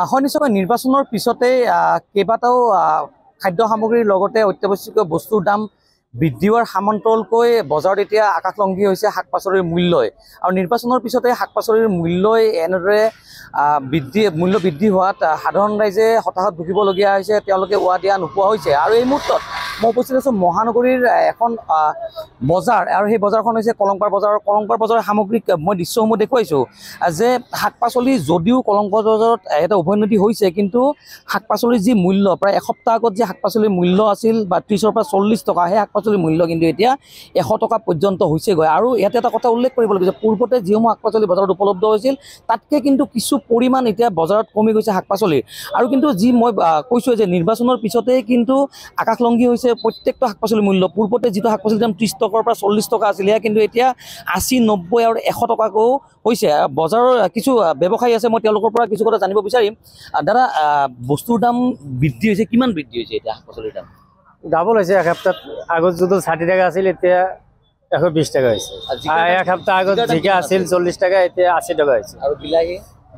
আসন হিচাপে নির্বাচনের পিছতে কেইবাটাও খাদ্য সামগ্ৰীৰ লগতে অত্যাৱশ্যকীয় বস্তুৰ দাম বৃদ্ধি হোৱাৰ সামন্তলকৈ বজাৰত এতিয়া আকাশলংঘী হৈছে শাক পাচলিৰ মূল্যই। আৰু নিৰ্বাচনৰ পিছতে শাক পাচলিৰ মূল্যই এনেদৰে মূল্য বৃদ্ধি হোৱাত সাধাৰণ ৰাইজে হতাশাত ভুগিবলগীয়া হৈছে, তেওঁলোকে ওৱা দিয়া নোপোৱা হৈছে। আৰু এই মুহূৰ্তত মই উপস্থিত আছোঁ মহানগৰীৰ এখন বজাৰ, আৰু সেই বজাৰখন হৈছে কলংপাৰ বজাৰৰ। কলংপাৰ বজাৰৰ সামগ্ৰিক মই দৃশ্যসমূহ দেখুৱাইছোঁ যে শাক পাচলি যদিও কলংপাৰ বজাৰত এটা উভৈনদী হৈছে, কিন্তু শাক পাচলিৰ যি মূল্য, প্ৰায় এসপ্তাহ আগত যি শাক পাচলিৰ মূল্য আছিল ৩০ পৰা ৪০ টকা, সেই শাক পাচলিৰ মূল্য কিন্তু এতিয়া ১০০ টকা পৰ্যন্ত হৈছেগৈ। আৰু ইয়াতে এটা কথা উল্লেখ কৰিব লাগিব যে পূৰ্বতে যিসমূহ শাক পাচলি বজাৰত উপলব্ধ হৈছিল তাতকৈ কিন্তু কিছু পৰিমাণ এতিয়া বজাৰত কমি গৈছে শাক পাচলিৰ। আৰু কিন্তু যি মই কৈছোঁ যে নিৰ্বাচনৰ পিছতেই কিন্তু আকাশলংঘী হৈছে প্রত্যেকটা শাক পাচলির মূল্য। পূর্বতে যেটা শাক পাচলির দাম ৩০ টকার পৰা ৪০ টকা আছিল, কিন্তু এটা ৮০, ৯০ আৰু ১০০ টকাকও হয়েছে। বজাৰৰ কিছু ব্যবসায়ী আছে, মানে পৰা কিছু কথা জানিব বিচাৰিম। দাদা, বস্তুৰ দাম বৃদ্ধি হয়েছে, কিমান বৃদ্ধি হয়েছে? এটা শাক পাচলির দাম ডাবল হয়েছে। এক সপ্তাহ আগত যদি ৬০ টাকা আছিল, এতিয়া ১২০ টাকা হয়েছে। এক সপ্তাহ আগত জিকা আছিল ৪০ টাকা, এতিয়া ৮০ টকা হয়েছে। আর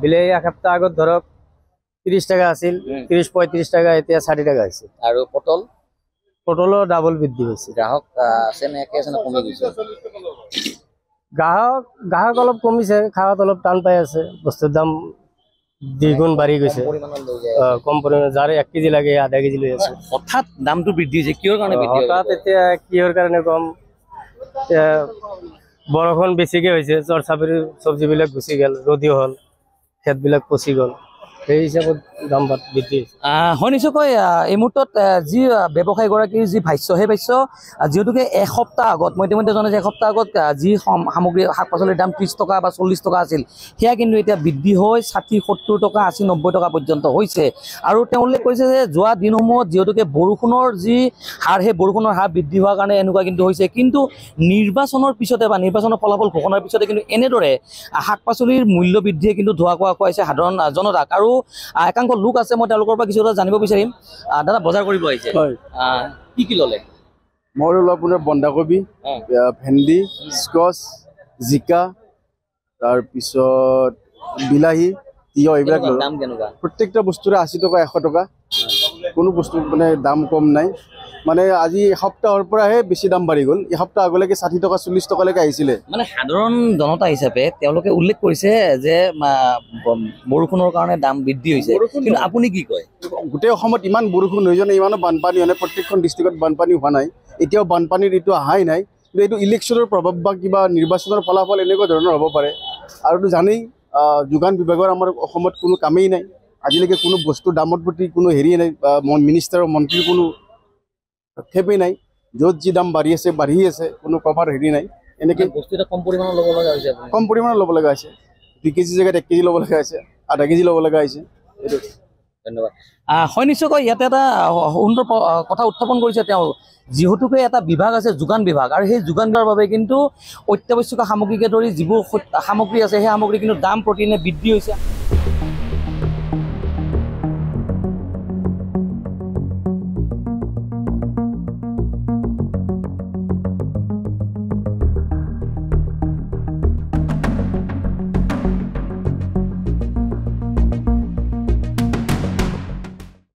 বিলাহী এক সপ্তাহ আগত ধরক ৩০ টাকা আছিল, ৩০-৩৫ টাকা, এতিয়া ৬০ টাকা হয়েছে। আর পটল পটলও ডাবল বৃদ্ধি হয়েছে। গ্রাহক গ্রাহক অল্প কমিছে, খাওয়াত অল্প টান পাই আছে, বস্তুর দাম দ্বিগুণ বাড়ি গেছে। কম পরিমাণে যার 1 কেজি লাগে 1/2 কেজি লৈ আছে। হঠাৎ দামটো বৃদ্ধি হয়েছে কিহৰ কাৰণে? হঠাৎ এতিয়া কিহৰ কাৰণে কম, বৰষুণ বেছিকে হয়েছে, জ্বৰ চাপৰি সবজিবিলাক গুচি গেল, ৰ'দী হল, খেতবিলাক পচি গল, সেই হিসাবত দাম বৃদ্ধি হয়। নিশ্চয়কৈ এই মুহূৰ্তত যি ব্যৱসায়ীগৰাকীৰ যি ভাষ্য, সেই ভাষ্য যিহেতুকে এসপ্তাহ আগত মই ইতিমধ্যে জনাইছোঁ, এসপ্তাহ আগত যি সামগ্ৰী শাক পাচলিৰ দাম ৩০ টকা বা ৪০ টকা আছিল, সেয়া কিন্তু এতিয়া বৃদ্ধি হৈ ৬০, ৭০ টকা, ৮০, ৯০ টকা পৰ্যন্ত হৈছে। আৰু তেওঁ উল্লেখ কৰিছে যে যোৱা দিনসমূহত যিহেতুকে বৰষুণৰ যি হাৰ, সেই বৰষুণৰ হাৰ বৃদ্ধি হোৱাৰ কাৰণে এনেকুৱা কিন্তু হৈছে। কিন্তু নিৰ্বাচনৰ পিছতে বা নিৰ্বাচনৰ ফলাফল ঘোষণাৰ পিছতে কিন্তু এনেদৰে শাক পাচলিৰ মূল্য বৃদ্ধিয়ে কিন্তু ধোঁৱা কোৱা খুৱাইছে সাধাৰণ জনতাক। আৰু একাংশ লোক আছে, মই তেওঁলোকৰ পৰা কিছু কথা জানিব বিচাৰিম। দাদা, বজাৰ কৰিব আহিছে, কি কি ল'লে? মই ল'লো আপোনাৰ বন্ধাকবি, ভেন্দি, স্কচ, জিকা, তাৰপিছত বিলাহী, তিয়হ, এইবিলাক ল'লো। দাম কেনেকুৱা? প্ৰত্যেকটা বস্তুৰে ৮০ টকা, ১০০ টকা, কোনো বস্তু মানে দাম কম নাই। মানে আজি এসপ্তাহৰ পৰাহে বেছি দাম বাঢ়ি গ'ল। এসপ্তাহ আগলৈকে ৬০ টকা, ৪০ টকালৈকে আহিছিলে। মানে সাধাৰণ জনতা হিচাপে তেওঁলোকে উল্লেখ কৰিছে যে বৰষুণৰ কাৰণে দাম বৃদ্ধি হৈছে, কিন্তু আপুনি কি কয়? গোটেই অসমত ইমান বৰষুণ হৈ যোৱা নাই, ইমানো বানপানী হোৱা নাই, প্ৰত্যেকখন ডিষ্ট্ৰিক্টত বানপানী হোৱা নাই, এতিয়াও বানপানীৰ এইটো অহাই নাই। কিন্তু এইটো ইলেকশ্যনৰ প্ৰভাৱ বা কিবা নিৰ্বাচনৰ ফলাফল এনেকুৱা ধৰণৰ হ'ব পাৰে। আৰুতো জানেই, যোগান বিভাগৰ আমাৰ অসমত কোনো কামেই নাই, আজিলৈকে কোনো বস্তুৰ দামৰ প্ৰতি কোনো হেৰি নাই, মিনিষ্টাৰৰ মন্ত্ৰীৰ কোনো ক্ষেপেই নাই। য'ত যি দাম বাঢ়ি আছে, কোনো কমাৰ হেৰি নাই। এনেকৈ বস্তুটো কম পৰিমাণৰ ল'ব লগা হৈছে। ২ কেজি জেগাত ১ কেজি ল'ব লগা হৈছে, ১/২ কেজি ল'ব লগা হৈছে। এইটো ধন্যবাদ। হয়, নিশ্চয়কৈ ইয়াতে এটা সুন্দৰ কথা উত্থাপন কৰিছে তেওঁ। যিহেতুকে এটা বিভাগ আছে, যোগান বিভাগ, আৰু সেই যোগান বিভাগৰ বাবে কিন্তু অত্যাৱশ্যকীয় সামগ্ৰীকে ধৰি যিবোৰ সামগ্ৰী আছে, সেই সামগ্ৰী কিন্তু দাম প্ৰতিদিনে বৃদ্ধি হৈছে।